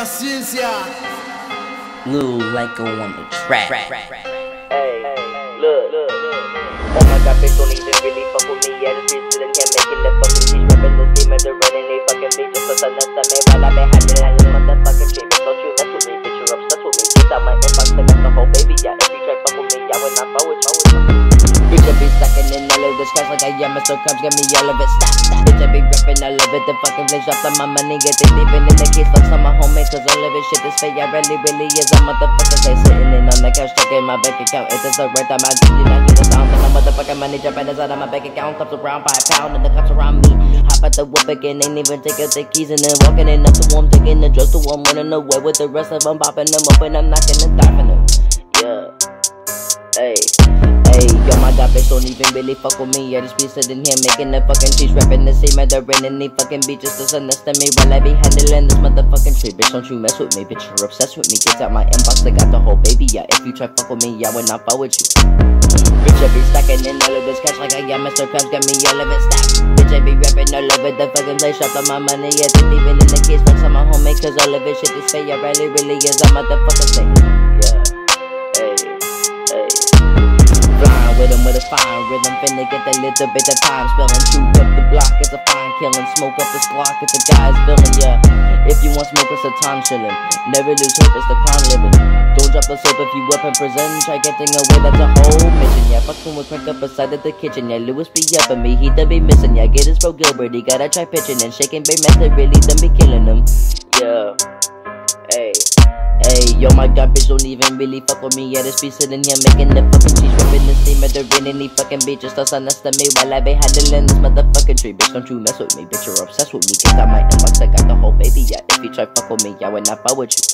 la ciencia. Lil Lego on the track. Hey, look. Oh my God, bitch, don't even really fuck with me. Yeah, this bitch didn't get making the fucking shit. Rapping those demons are running, they fucking bitch. Just cause I left them in while I've been hiding. I love that fucking shit, bitch. Don't you mess with me, bitch. You're obsessed with me. Bitch, I might inbox and that's the whole baby. Yeah, every track fuck with me. Yeah, when I fuck with you. Bitch, I be sucking in all of the scratch like I am. Mr. Cubs, get me all of it. Stop. Bitch, I be rapping, I love it. The fucking flames drops on my money. Get they leaving in the case. Fucks on my homies, cause all of this shit is fake. I really is a motherfucker. They sitting in on the couch, checking my bank account. It's just a right time I do you not get this on. Motherfucking money jumping inside of my bank account. Cups around by a pound and the cups around me. Hop at the whip again, ain't even take out the keys. And then walking in up to them, taking the drugs to them, running away with the rest of them, bopping them up and I'm knocking and diving them. Yeah. Hey, yo, my God, bitch, don't even really fuck with me. I just be sitting here making the fucking cheese, rapping the same at the rain and they fucking be just as honest to me while I be handling this motherfucking shit. Bitch, don't you mess with me, bitch, you're obsessed with me. Get out my inbox, I got the whole baby, yeah. If you try fuck with me, yeah, I would not fuck with you. Bitch, I be stacking in all of this cash like I am Mr. Krabs, got me all of it stacked. Bitch, I be rapping all over the fucking place, shop on my money, yeah, they leaving in the case, fucks on my homie, cause all of this shit is fake, I really is a motherfucker thing. Yeah, hey. Flying with him with a fine rhythm, finna get that little bit of time, spilling, shoot up the block, it's a fine killing, smoke up the Glock, it's a guy's feeling, yeah. If you want smoke, it's a time chilling, never lose hope, it's the con living. Don't drop the soap if you up and present. Try getting away, that's a whole mission. Yeah, fucking with cranked up inside of the kitchen. Yeah, Lewis be up and me, he done be missing. Yeah, get his bro Gilbert, he gotta try pitching and shaking. Big method really done be killing him. Yeah, hey, yo, my God, bitch, don't even really fuck with me. Yeah, this be sitting here making the fucking cheese, ripping the steam at the rain and he fucking bitch. Just toss on us to me while I be handling this motherfucking tree. Bitch, don't you mess with me, bitch, you're obsessed with me. Get out my inbox, I got the whole baby. Yeah, if you try fuck with me, yeah, I would not fuck with you.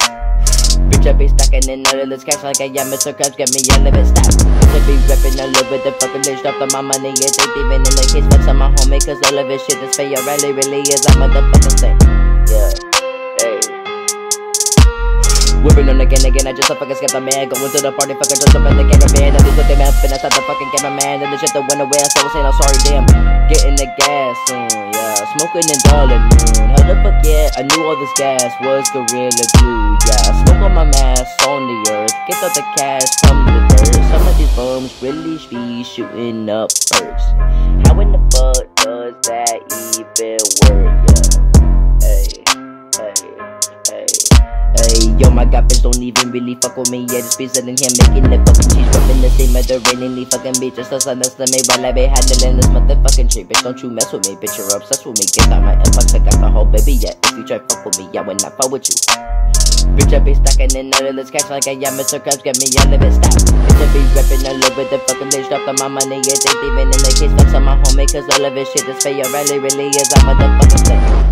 Bitch, I be stacking in all of this cash like I am Mr. Krabs, get me all of it stacked. Bitch, I be rapping all over the fucking bitch, dropped on my money, yeah, they leaving in the case, fucks on my homie, cause all of this shit is fake, I really is a motherfucking thing. Yeah, whipping on again, I just a fucking skip the man. Going to the party, fucking just up in the caravan. I just with them up and I start the fucking cameraman. And the shit that went away, I still saying I'm sorry, damn. Getting the gas soon, yeah. Smoking and darling moon. How the fuck, yeah, I knew all this gas was Gorilla Glue, yeah. Smoke on my mask, on the earth. Get out the cash from the dirt. Some of these bums really be shooting up perks. How in the fuck does that even work, yeah? Hey, yo, my God, bitch, don't even really fuck with me. Yeah, just be sitting here making the fucking cheese, rapping the same as the rain and the fucking bitch. Just us that's the me while I be handling this motherfucking shit. Bitch, don't you mess with me, bitch, you're obsessed with me. Get out my inbox, I got the whole baby. Yeah, if you try fuck with me, yeah, when I fuck with you. Bitch, I be stacking in all of this cash like I am Mr. Krabs, get me all of it stacked. Bitch, I be rapping all over the fucking bitch, dropped on my money. Yeah, they leaving in the case, fucks on my homie, cause all of this shit is fake. I really is a motherfucking thing.